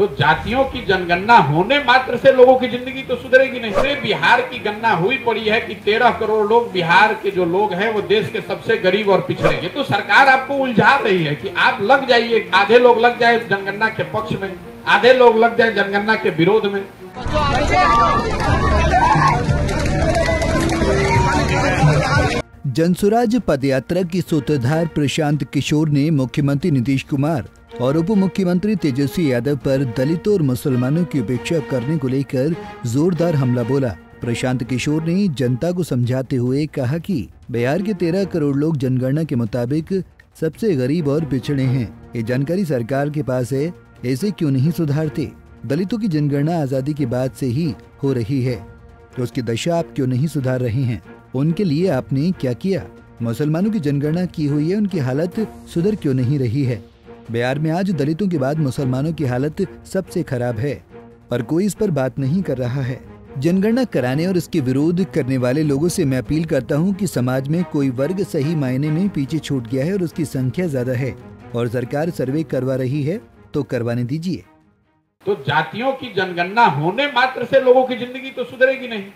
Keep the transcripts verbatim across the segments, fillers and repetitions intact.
तो जातियों की जनगणना होने मात्र से लोगों की जिंदगी तो सुधरेगी नहीं। पूरे बिहार की गणना हुई पड़ी है कि तेरह करोड़ लोग, बिहार के जो लोग हैं वो देश के सबसे गरीब और पिछड़े। ये तो सरकार आपको उलझा रही है कि आप लग जाइए, आधे लोग लग जाए जनगणना के पक्ष में, आधे लोग लग जाए जनगणना के विरोध में। जनसुराज पदयात्रा की सूत्रधार प्रशांत किशोर ने मुख्यमंत्री नीतीश कुमार और उप मुख्यमंत्री तेजस्वी यादव पर दलितों और मुसलमानों की उपेक्षा करने को लेकर जोरदार हमला बोला। प्रशांत किशोर ने जनता को समझाते हुए कहा कि बिहार के तेरह करोड़ लोग जनगणना के मुताबिक सबसे गरीब और पिछड़े हैं। ये जानकारी सरकार के पास है, ऐसे क्यों नहीं सुधारते? दलितों की जनगणना आजादी के बाद से ही हो रही है, तो उसकी दशा आप क्यों नहीं सुधार रहे हैं? उनके लिए आपने क्या किया? मुसलमानों की जनगणना की हुई है, उनकी हालत सुधर क्यों नहीं रही है? बिहार में आज दलितों के बाद मुसलमानों की हालत सबसे खराब है और कोई इस पर बात नहीं कर रहा है। जनगणना कराने और इसके विरोध करने वाले लोगों से मैं अपील करता हूं कि समाज में कोई वर्ग सही मायने में पीछे छूट गया है और उसकी संख्या ज्यादा है और सरकार सर्वे करवा रही है तो करवाने दीजिए। तो जातियों की जनगणना होने मात्र से लोगों की जिंदगी तो सुधरेगी नहीं।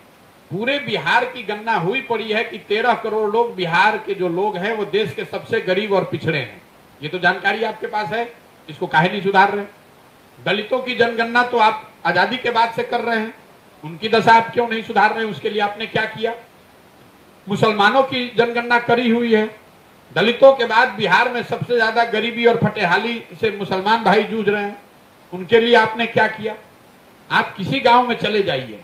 पूरे बिहार की गणना हुई पड़ी है कि तेरह करोड़ लोग, बिहार के जो लोग हैं वो देश के सबसे गरीब और पिछड़े हैं। ये तो जानकारी आपके पास है, इसको काहे नहीं सुधार रहे? दलितों की जनगणना तो आप आजादी के बाद से कर रहे हैं, उनकी दशा आप क्यों नहीं सुधार रहे? उसके लिए आपने क्या किया? मुसलमानों की जनगणना करी हुई है, दलितों के बाद बिहार में सबसे ज्यादा गरीबी और फटेहाली से मुसलमान भाई जूझ रहे हैं, उनके लिए आपने क्या किया? आप किसी गांव में चले जाइए,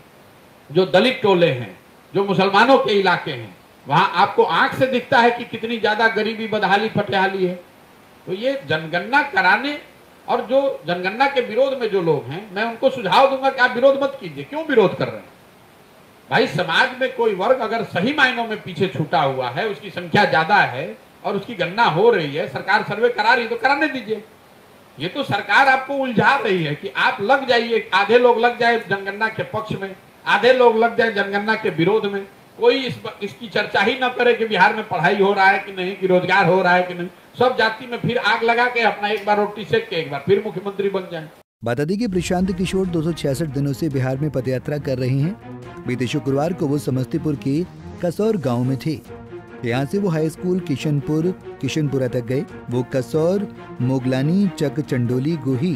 जो दलित टोले हैं, जो मुसलमानों के इलाके हैं, वहां आपको आंख से दिखता है कि कितनी ज्यादा गरीबी, बदहाली, फटेहाली है। तो ये जनगणना कराने और जो जनगणना के विरोध में जो लोग हैं, मैं उनको सुझाव दूंगा कि आप विरोध मत कीजिए। क्यों विरोध कर रहे हैं भाई? समाज में कोई वर्ग अगर सही मायनों में पीछे छूटा हुआ है, उसकी संख्या ज्यादा है और उसकी गणना हो रही है, सरकार सर्वे करा रही है तो कराने दीजिए। ये तो सरकार आपको उलझा रही है कि आप लग जाइए, आधे लोग लग जाए जनगणना के पक्ष में, आधे लोग लग जाए जनगणना के विरोध में। कोई इस इसकी चर्चा ही ना करे कि बिहार में पढ़ाई हो रहा है कि नहीं, कि रोजगार हो रहा है कि नहीं। सब जाति में फिर आग लगा के अपना एक बार रोटी सेक के एक बार फिर मुख्यमंत्री बन जाए। बता दें कि प्रशांत किशोर दो सौ छियासठ दिनों से बिहार में पदयात्रा कर रहे हैं। बीते शुक्रवार को वो समस्तीपुर के कसौर गाँव में थे। यहाँ से वो हाई स्कूल किशनपुर, किशनपुरा तक गए। वो कसौर, मोगलानी, चक चंडोली, गोही,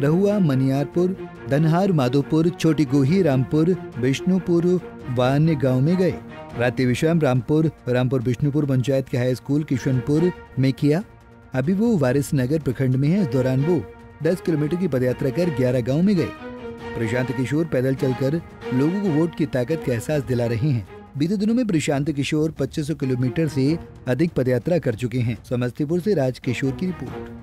रहुआ, मनियारपुर, धनहाराधोपुर, छोटी गोही, रामपुर, बिष्णुपुर वान्य गाँव में गए। रात्रि विश्राम रामपुर रामपुर बिष्णुपुर पंचायत के हाई स्कूल किशनपुर में किया। अभी वो वारिस नगर प्रखंड में है। इस दौरान वो दस किलोमीटर की पदयात्रा कर ग्यारह गाँव में गए। प्रशांत किशोर पैदल चलकर लोगों को वोट की ताकत का एहसास दिला रहे हैं। बीते दिनों में प्रशांत किशोर पच्चीस सौ किलोमीटर से अधिक पदयात्रा कर चुके हैं। समस्तीपुर से राज किशोर की रिपोर्ट।